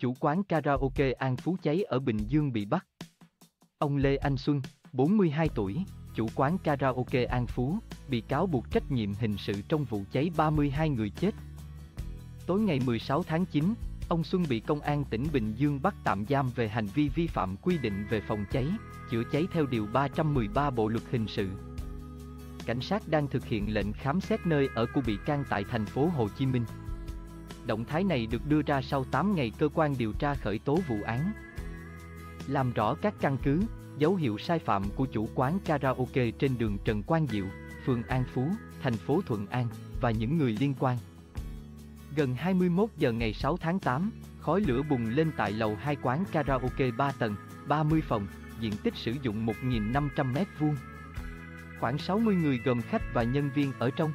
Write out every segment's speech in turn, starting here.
chủ quán karaoke An Phú cháy ở Bình Dương bị bắt. Ông Lê Anh Xuân, 42 tuổi, chủ quán karaoke An Phú, bị cáo buộc trách nhiệm hình sự trong vụ cháy 32 người chết. Tối ngày 16 tháng 9, ông Xuân bị Công an tỉnh Bình Dương bắt tạm giam về hành vi vi phạm quy định về phòng cháy, chữa cháy theo Điều 313 Bộ luật Hình sự. Cảnh sát đang thực hiện lệnh khám xét nơi ở của bị can tại thành phố Hồ Chí Minh. Động thái này được đưa ra sau 8 ngày cơ quan điều tra khởi tố vụ án, làm rõ các căn cứ, dấu hiệu sai phạm của chủ quán karaoke trên đường Trần Quang Diệu, phường An Phú, thành phố Thuận An, và những người liên quan. Gần 21 giờ ngày 6 tháng 8, khói lửa bùng lên tại lầu 2 quán karaoke 3 tầng, 30 phòng, diện tích sử dụng 1.500 m². Khoảng 60 người gồm khách và nhân viên ở trong.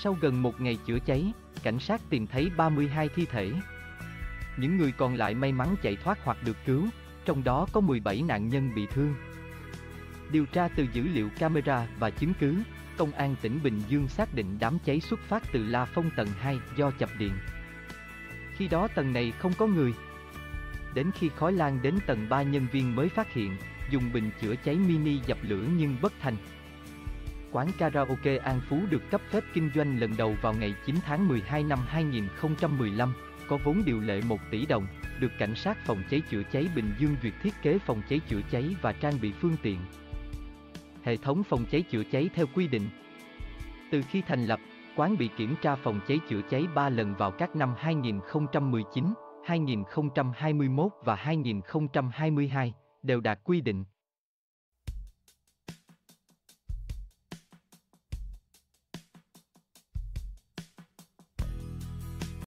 Sau gần một ngày chữa cháy, cảnh sát tìm thấy 32 thi thể. Những người còn lại may mắn chạy thoát hoặc được cứu, trong đó có 17 nạn nhân bị thương. Điều tra từ dữ liệu camera và chứng cứ, Công an tỉnh Bình Dương xác định đám cháy xuất phát từ la phong tầng 2 do chập điện. Khi đó tầng này không có người. Đến khi khói lan đến tầng 3, nhân viên mới phát hiện, dùng bình chữa cháy mini dập lửa nhưng bất thành. Quán karaoke An Phú được cấp phép kinh doanh lần đầu vào ngày 9 tháng 12 năm 2015, có vốn điều lệ 1 tỷ đồng, được Cảnh sát Phòng cháy chữa cháy Bình Dương duyệt thiết kế phòng cháy chữa cháy và trang bị phương tiện, hệ thống phòng cháy chữa cháy theo quy định. Từ khi thành lập, quán bị kiểm tra phòng cháy chữa cháy 3 lần vào các năm 2019, 2021 và 2022, đều đạt quy định.